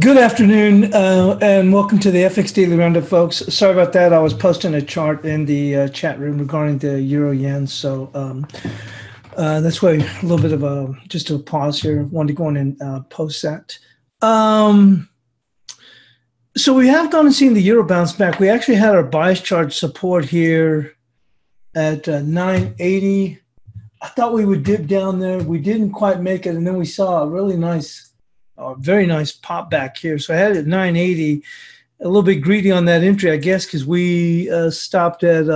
Good afternoon, and welcome to the FX Daily Roundup, folks. Sorry about that. I was posting a chart in the chat room regarding the Euro yen, so that's why a little bit of a just a pause here. Wanted to go in and post that. So we have gone and seen the Euro bounce back. We actually had our bias chart support here at 980. I thought we would dip down there. We didn't quite make it, and then we saw a really nice. A very nice pop back here. So I had it at 980, a little bit greedy on that entry, I guess, because we stopped at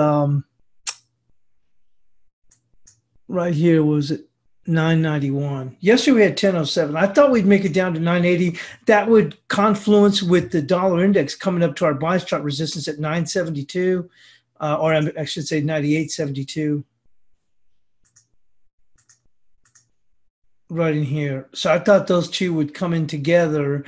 right here. Was it 991? Yesterday we had 1007. I thought we'd make it down to 980. That would confluence with the dollar index coming up to our bias chart resistance at 972, or I should say 9872. Right in here. So I thought those two would come in together.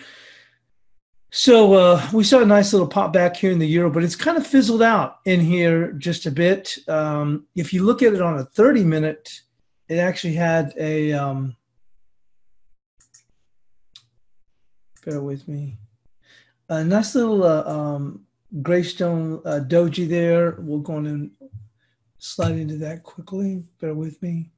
So we saw a nice little pop back here in the euro, but it's kind of fizzled out in here just a bit. If you look at it on a 30-minute, it actually had a, bear with me, a nice little gravestone doji there. We'll go on and slide into that quickly. Bear with me.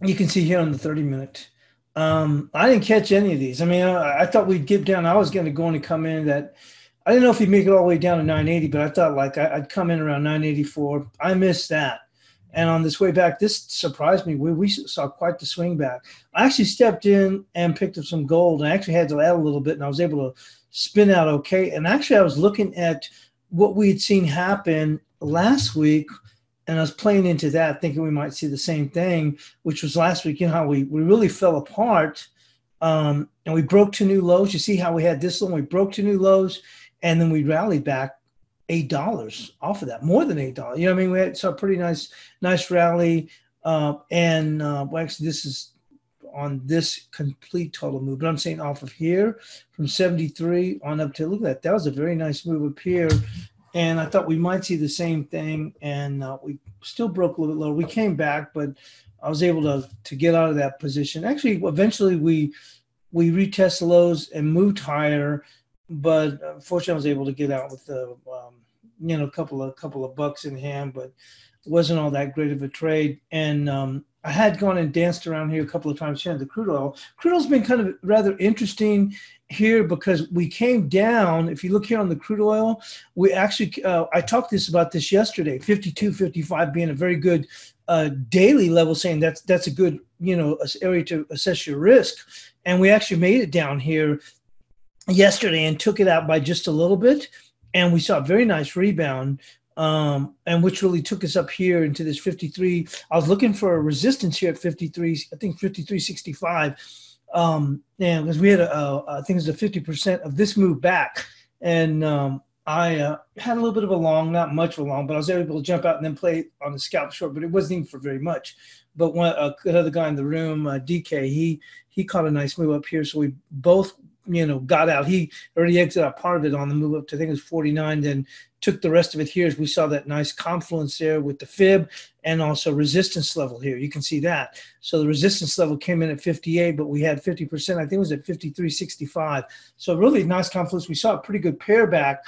You can see here on the 30-minute. I didn't catch any of these. I mean, I thought we'd dip down. I was going to go in and come in that. I didn't know if you'd make it all the way down to 980, but I thought like I'd come in around 984. I missed that. And on this way back, this surprised me. We saw quite the swing back. I actually stepped in and picked up some gold. I actually had to add a little bit, and I was able to spin out okay. And actually, I was looking at what we had seen happen last week, and I was playing into that, thinking we might see the same thing, which was last week, you know, how we really fell apart, and we broke two new lows. You see how we had this one, we broke two new lows, and then we rallied back $8 off of that, more than $8. You know what I mean? We had, saw a pretty nice rally, and well, actually this is on this complete total move, but I'm saying off of here from 73 on up to, look at that. That was a very nice move up here. And I thought we might see the same thing, and we still broke a little bit lower. We came back, but I was able to get out of that position. Actually, eventually we retest the lows and moved higher, but fortunately I was able to get out with you know, a couple of bucks in hand, but it wasn't all that great of a trade. And I had gone and danced around here a couple of times here in the crude oil. Crude oil's been kind of rather interesting here because we came down. If you look here on the crude oil, we actually, I talked about this yesterday, 52.55 being a very good daily level, saying that's a good, you know, area to assess your risk. And we actually made it down here yesterday and took it out by just a little bit. And we saw a very nice rebound. And which really took us up here into this 53. I was looking for a resistance here at 53, I think 53.65. And because we had, I think it was a 50% of this move back. And I had a little bit of a long, not much of a long, but I was able to jump out and then play on the scalp short, but it wasn't even for very much. But one another guy in the room, DK, he caught a nice move up here. So we both, you know, got out. He already exited out part of it on the move up to, I think it was 49, then took the rest of it here as we saw that nice confluence there with the fib and also resistance level here. You can see that. So the resistance level came in at 58, but we had 50%. I think it was at 53.65. So really nice confluence. We saw a pretty good pair back.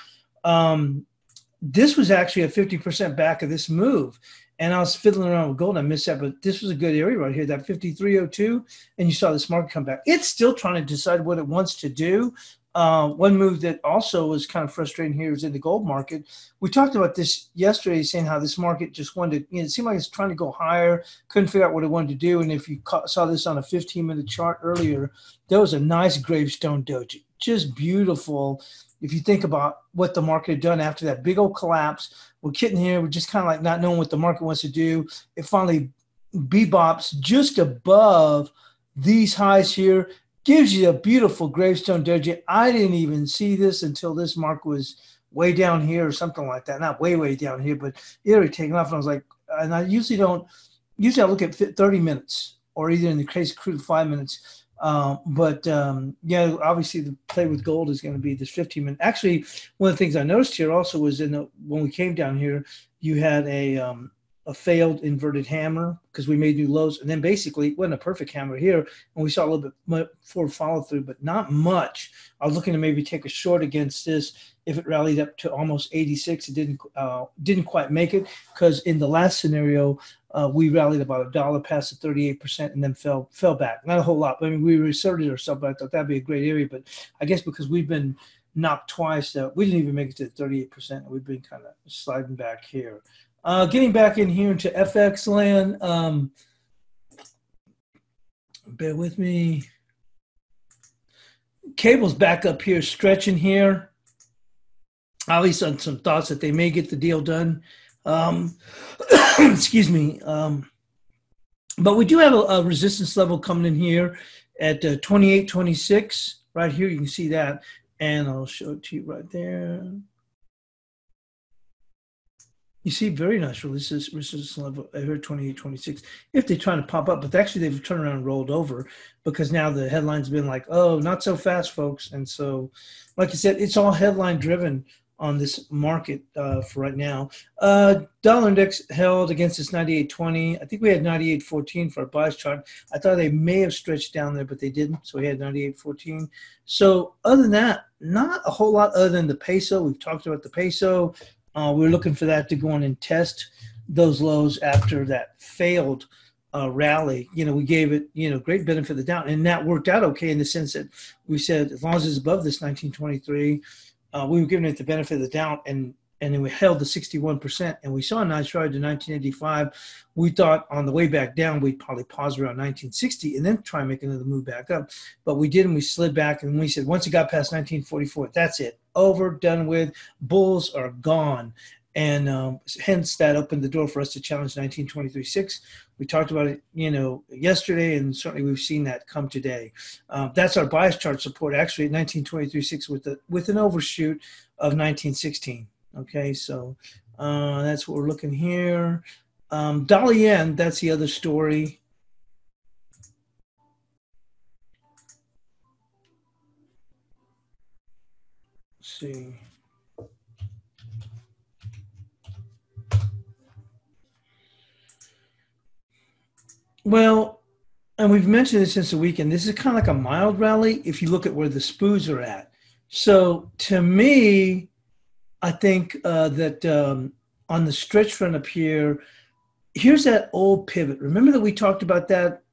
This was actually a 50% back of this move. And I was fiddling around with gold. I missed that, but this was a good area right here, that 53.02. And you saw this market come back. It's still trying to decide what it wants to do. One move that also was kind of frustrating here is in the gold market. We talked about this yesterday, saying how this market just wanted to, you know, it seemed like it's trying to go higher, couldn't figure out what it wanted to do. And if you saw this on a 15-minute chart earlier, there was a nice gravestone doji, just beautiful. If you think about what the market had done after that big old collapse, we're kidding here. We're just kind of like not knowing what the market wants to do. It finally bebops just above these highs here. Gives you a beautiful gravestone doji. I didn't even see this until this mark was way down here or something like that. Not way, way down here, but it already taken off. And I was like, and I usually don't, usually I look at 30 minutes or either in the case crude 5 minutes. Yeah, obviously the play with gold is going to be this 15-minute. Actually, one of the things I noticed here also was in the, when we came down here, you had a a failed inverted hammer because we made new lows. And then basically it wasn't a perfect hammer here. And we saw a little bit more follow through, but not much. I was looking to maybe take a short against this. If it rallied up to almost 86, it didn't quite make it because in the last scenario, we rallied about $1 past the 38% and then fell back. Not a whole lot. But I mean, we reasserted ourselves, but I thought that'd be a great area. But I guess because we've been knocked twice, we didn't even make it to 38%. We've been kind of sliding back here. Getting back in here into FX land, bear with me. Cable's back up here, stretching here, at least on some thoughts that they may get the deal done. Excuse me. But we do have a resistance level coming in here at 28.26. Right here, you can see that. And I'll show it to you right there. You see, very nice resistance level here, 28.26. If they're trying to pop up, but actually they've turned around and rolled over because now the headline's been like, oh, not so fast, folks. And so, like I said, it's all headline driven on this market for right now. Dollar index held against this 98.20. I think we had 98.14 for our buys chart. I thought they may have stretched down there, but they didn't. So we had 98.14. So other than that, not a whole lot other than the peso. We've talked about the peso. We're looking for that to go on and test those lows after that failed rally. You know, we gave it, you know, great benefit of the doubt. And that worked out okay in the sense that we said as long as it's above this 1923, we were giving it the benefit of the doubt, and then we held the 61%, and we saw a nice ride to 1985. We thought on the way back down, we'd probably pause around 1960 and then try and make another move back up. But we didn't. We slid back, and we said once it got past 1944, that's it. Over, done with. Bulls are gone. And hence that opened the door for us to challenge 1923.6. We talked about it, you know, yesterday, and certainly we've seen that come today. That's our bias chart support actually at 1923.6 with an overshoot of 1916. Okay, so that's what we're looking here. Dolly Yen, that's the other story. Let's see. Well, and we've mentioned this since the weekend, this is kind of like a mild rally if you look at where the spoos are at. So to me, I think that on the stretch run up here, here's that old pivot. Remember that we talked about that?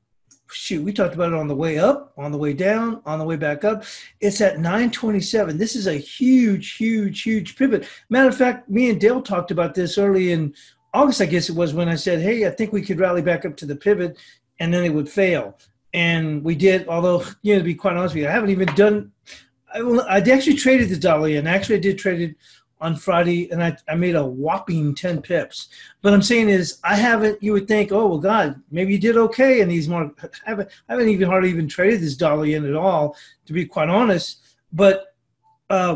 Shoot, we talked about it on the way up, on the way down, on the way back up. It's at 927. This is a huge, huge, huge pivot. Matter of fact, me and Dale talked about this early in August, I guess it was, when I said, hey, I think we could rally back up to the pivot, and then it would fail. And we did, although, you know, to be quite honest with you, I haven't even done – I actually traded the dollar yen. Actually, I did trade it on Friday, and I made a whopping 10 pips. But I'm saying is I haven't – you would think, oh, well, God, maybe you did okay in these markets. I haven't even hardly even traded this dollar yen at all, to be quite honest. But –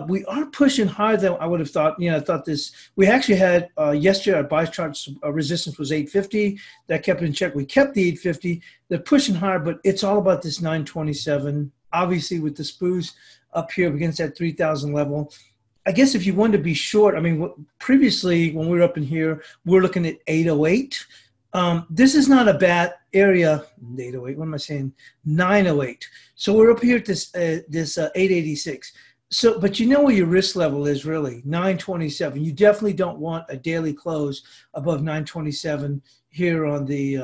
we are pushing higher than I would have thought. You know, I thought this. We actually had yesterday our buy chart resistance was 850. That kept it in check. We kept the 850. They're pushing higher, but it's all about this 927. Obviously, with the spoos up here against that 3,000 level. I guess if you wanted to be short, I mean, previously when we were up in here, we're looking at 808. This is not a bad area. 808. What am I saying? 908. So we're up here at this 886. So, but you know where your risk level is really, 927. You definitely don't want a daily close above 927 here on the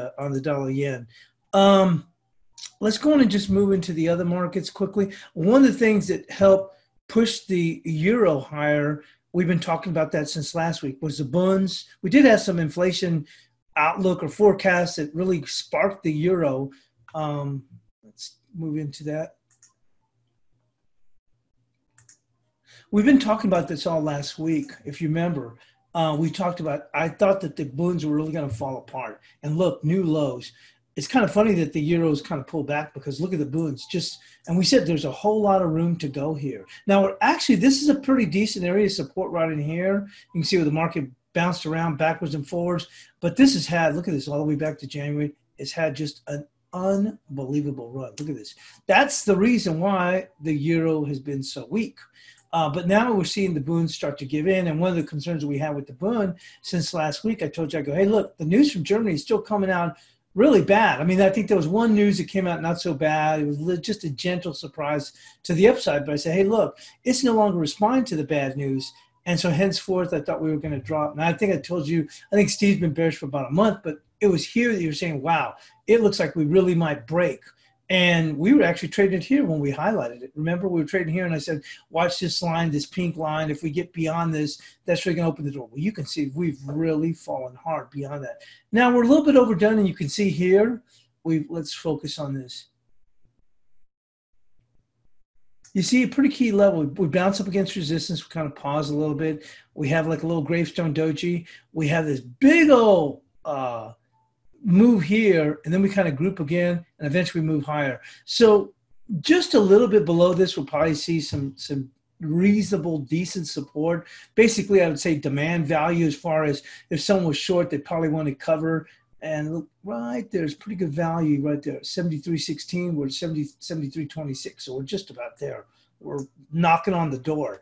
dollar yen. Let's go on and just move into the other markets quickly. One of the things that helped push the euro higher, we've been talking about that since last week, was the bunds. We did have some inflation outlook or forecast that really sparked the euro. Let's move into that. We've been talking about this all last week, if you remember. We talked about, I thought that the bunds were really going to fall apart. And look, new lows. It's kind of funny that the euros kind of pull back because look at the bunds. Just, and we said there's a whole lot of room to go here. Now, we're actually, this is a pretty decent area of support right in here. You can see where the market bounced around backwards and forwards. But this has had, look at this, all the way back to January. It's had just an unbelievable run. Look at this. That's the reason why the euro has been so weak. But now we're seeing the Bunds start to give in. And one of the concerns we had with the Bund since last week, I told you, I go, hey, look, the news from Germany is still coming out really bad. I mean, I think there was one news that came out not so bad. It was just a gentle surprise to the upside. But I said, hey, look, it's no longer responding to the bad news. And so henceforth, I thought we were going to drop. And I think I told you, I think Steve's been bearish for about a month, but it was here that you were saying, wow, it looks like we really might break. And we were actually trading it here when we highlighted it. Remember, we were trading here, and I said, watch this line, this pink line. If we get beyond this, that's really going to open the door. Well, you can see we've really fallen hard beyond that. Now, we're a little bit overdone, and you can see here, let's focus on this. You see a pretty key level. We bounce up against resistance. We kind of pause a little bit. We have like a little gravestone doji. We have this big old move here, and then we kind of group again, and eventually move higher. So just a little bit below this, we'll probably see some reasonable, decent support. Basically, I would say demand value as far as if someone was short, they probably want to cover. And look, right there's pretty good value right there, 73.16. We're 73.26, so we're just about there. We're knocking on the door.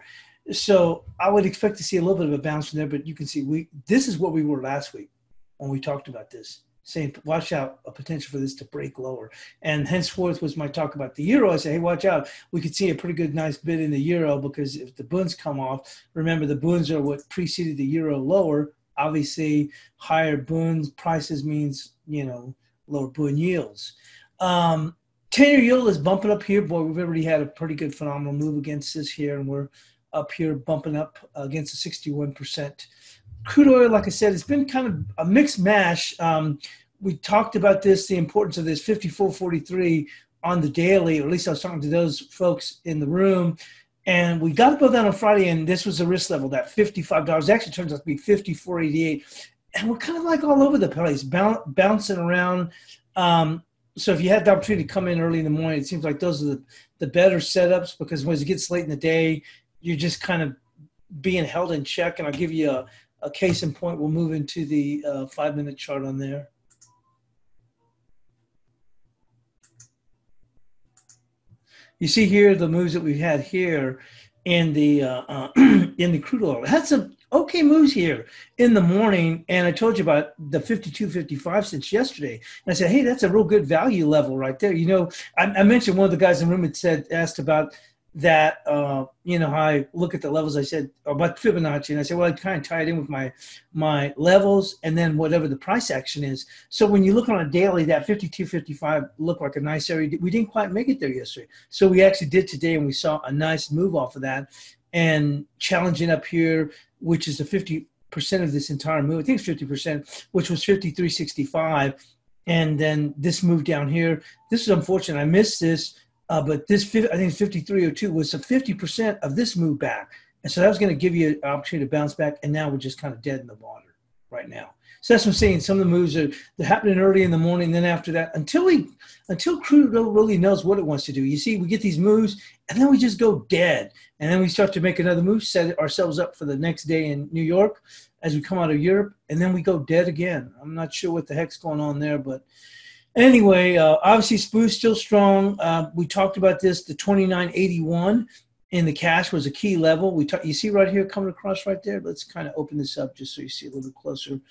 So I would expect to see a little bit of a bounce from there, but you can see this is what we were last week when we talked about this, saying, watch out, a potential for this to break lower. And henceforth was my talk about the euro. I say, hey, watch out. We could see a pretty good, nice bid in the euro because if the bunds come off, remember the bunds are what preceded the euro lower. Obviously, higher bunds prices means, you know, lower bund yields. 10-year yield is bumping up here. Boy, we've already had a pretty good phenomenal move against this here, and we're up here bumping up against the 61%. Crude oil, like I said, it's been kind of a mixed mash. We talked about this, the importance of this 54.43 on the daily, or at least I was talking to those folks in the room. And we got above that on Friday, and this was the risk level, that $55. It actually turns out to be $54.88. And we're kind of like all over the place, bouncing around. So if you had the opportunity to come in early in the morning, it seems like those are the better setups, because when it gets late in the day, you're just kind of being held in check. And I'll give you a case in point. We'll move into the 5-minute chart on there. You see here the moves that we've had here in the in the crude oil. It had some okay moves here in the morning, and I told you about the 52.55 since yesterday. And I said, hey, that's a real good value level right there. You know, I mentioned one of the guys in the room had asked about that, you know, how I look at the levels. I said about Fibonacci, and I said, well, I kind of tie it in with my levels and then whatever the price action is. So when you look on a daily, that 52.55 looked like a nice area. We didn't quite make it there yesterday. So we actually did today, and we saw a nice move off of that and challenging up here, which is the 50% of this entire move. I think it's 50%, which was 53.65. And then this move down here, this is unfortunate. I missed this. But this, I think 53.02 was a 50% of this move back. And so that was going to give you an opportunity to bounce back. And now we're just kind of dead in the water right now. So that's what I'm saying. Some of the moves they're happening early in the morning. Then after that, until crude really knows what it wants to do. You see, we get these moves and then we just go dead. And then we start to make another move, set ourselves up for the next day in New York as we come out of Europe. And then we go dead again. I'm not sure what the heck's going on there, but anyway, obviously, spoos still strong. We talked about this. The 29.81 in the cash was a key level. You see right here coming across right there? Let's kind of open this up just so you see a little bit closer.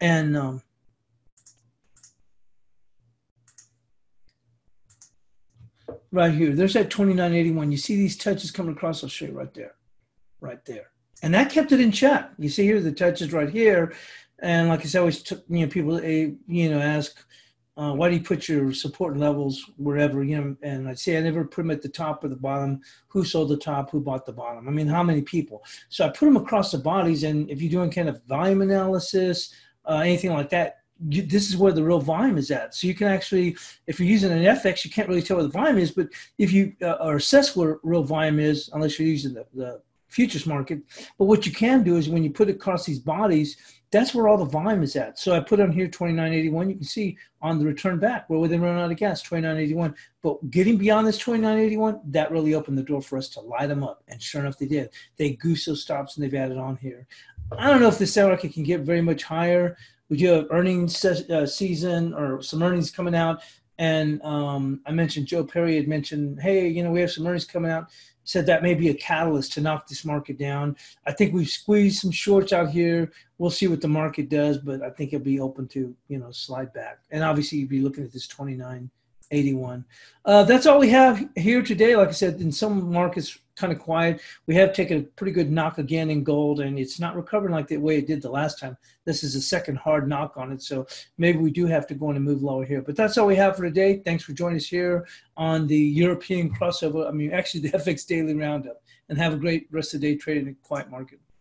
And right here, there's that 29.81. You see these touches coming across? I'll show you right there. Right there. And that kept it in check. You see here the touches right here. And like I said, I always took, you know, people, you know, ask, why do you put your support levels wherever, you know, and I'd say I never put them at the top or the bottom. Who sold the top? Who bought the bottom? I mean, how many people? So I put them across the bodies, and if you're doing kind of volume analysis, anything like that, this is where the real volume is at. So you can actually, if you're using an FX, you can't really tell where the volume is, but if you assess where real volume is, unless you're using the futures market. But what you can do is when you put it across these bodies, that's where all the volume is at. So I put on here 29.81. You can see on the return back where they run out of gas, 29.81. But getting beyond this 29.81, that really opened the door for us to light them up. And sure enough, they did. They goose those stops and they've added on here. I don't know if this sound like it can get very much higher. We do have earnings season or some earnings coming out. And I mentioned Joe Perry had mentioned, hey, you know, we have some earnings coming out. Said that may be a catalyst to knock this market down. I think we've squeezed some shorts out here. We'll see what the market does, but I think it'll be open to, you know, slide back. And obviously you'd be looking at this 29.81. That's all we have here today. Like I said, in some markets kind of quiet. We have taken a pretty good knock again in gold, and it's not recovering like the way it did the last time. This is the second hard knock on it, so maybe we do have to go in and move lower here. But that's all we have for today. Thanks for joining us here on the European crossover. I mean, actually the FX Daily Roundup. And have a great rest of the day trading in a quiet market.